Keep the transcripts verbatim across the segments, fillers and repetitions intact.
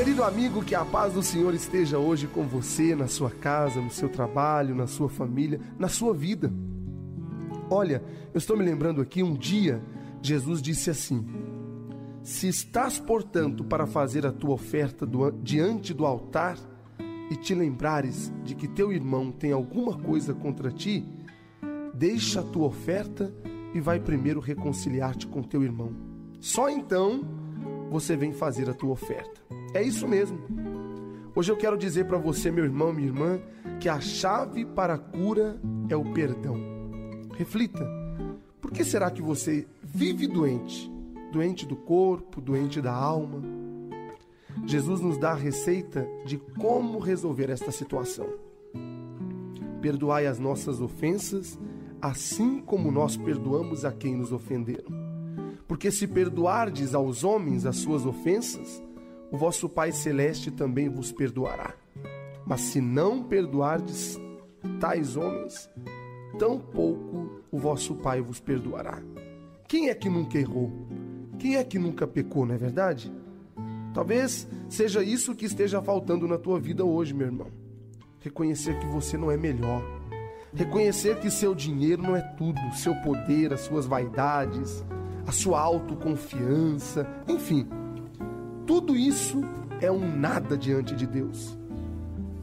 Querido amigo, que a paz do Senhor esteja hoje com você, na sua casa, no seu trabalho, na sua família, na sua vida. Olha, eu estou me lembrando aqui, um dia Jesus disse assim: se estás, portanto, para fazer a tua oferta do, diante do altar e te lembrares de que teu irmão tem alguma coisa contra ti, deixa a tua oferta e vai primeiro reconciliar-te com teu irmão. Só então você vem fazer a tua oferta. É isso mesmo. Hoje eu quero dizer para você, meu irmão, minha irmã, que a chave para a cura é o perdão. Reflita. Por que será que você vive doente? Doente do corpo, doente da alma. Jesus nos dá a receita de como resolver esta situação. Perdoai as nossas ofensas, assim como nós perdoamos a quem nos ofenderam. Porque se perdoardes aos homens as suas ofensas, o vosso Pai Celeste também vos perdoará. Mas se não perdoardes tais homens, tampouco o vosso Pai vos perdoará. Quem é que nunca errou? Quem é que nunca pecou, não é verdade? Talvez seja isso que esteja faltando na tua vida hoje, meu irmão. Reconhecer que você não é melhor. Reconhecer que seu dinheiro não é tudo, seu poder, as suas vaidades, a sua autoconfiança, enfim. Tudo isso é um nada diante de Deus.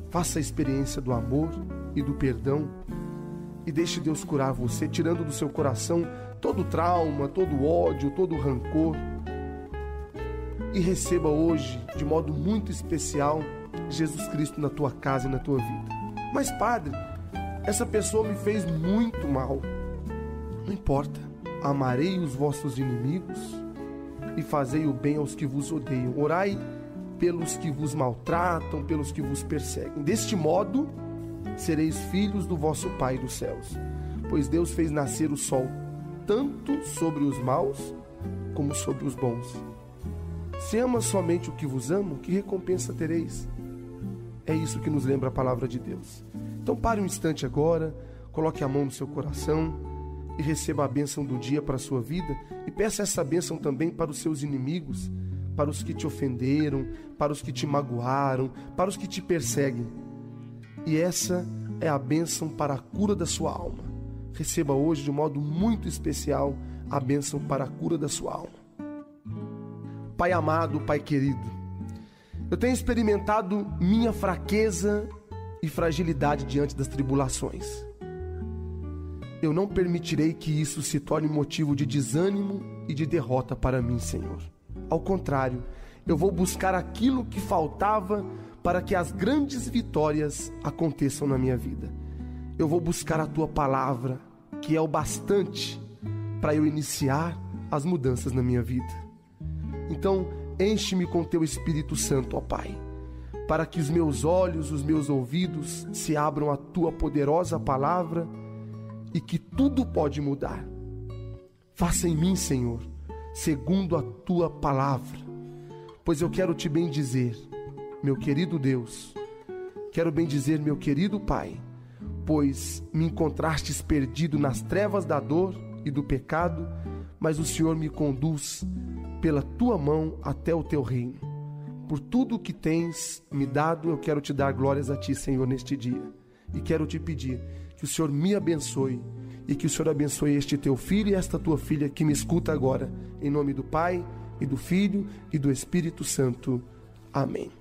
Faça a experiência do amor e do perdão e deixe Deus curar você, tirando do seu coração todo trauma, todo ódio, todo rancor. E receba hoje, de modo muito especial, Jesus Cristo na tua casa e na tua vida. Mas padre, essa pessoa me fez muito mal. Não importa. Amarei os vossos inimigos e fazei o bem aos que vos odeiam. Orai pelos que vos maltratam, pelos que vos perseguem. Deste modo, sereis filhos do vosso Pai dos céus. Pois Deus fez nascer o sol tanto sobre os maus como sobre os bons. Se amas somente o que vos amo, que recompensa tereis? É isso que nos lembra a palavra de Deus. Então pare um instante agora, coloque a mão no seu coração e receba a bênção do dia para a sua vida e peça essa bênção também para os seus inimigos, para os que te ofenderam, para os que te magoaram, para os que te perseguem. E essa é a bênção para a cura da sua alma. Receba hoje de modo muito especial a bênção para a cura da sua alma. Pai amado, Pai querido, eu tenho experimentado minha fraqueza e fragilidade diante das tribulações. Eu não permitirei que isso se torne motivo de desânimo e de derrota para mim, Senhor. Ao contrário, eu vou buscar aquilo que faltava para que as grandes vitórias aconteçam na minha vida. Eu vou buscar a Tua palavra, que é o bastante para eu iniciar as mudanças na minha vida. Então, enche-me com Teu Espírito Santo, ó Pai, para que os meus olhos, os meus ouvidos se abram à Tua poderosa palavra e que tudo pode mudar. Faça em mim, Senhor, segundo a Tua palavra, pois eu quero Te bendizer, meu querido Deus, quero bendizer, meu querido Pai, pois me encontrastes perdido nas trevas da dor e do pecado, mas o Senhor me conduz pela Tua mão até o Teu reino. Por tudo o que tens me dado, eu quero Te dar glórias a Ti, Senhor, neste dia. E quero Te pedir que o Senhor me abençoe e que o Senhor abençoe este Teu filho e esta Tua filha que me escuta agora. Em nome do Pai, e do Filho, e do Espírito Santo. Amém.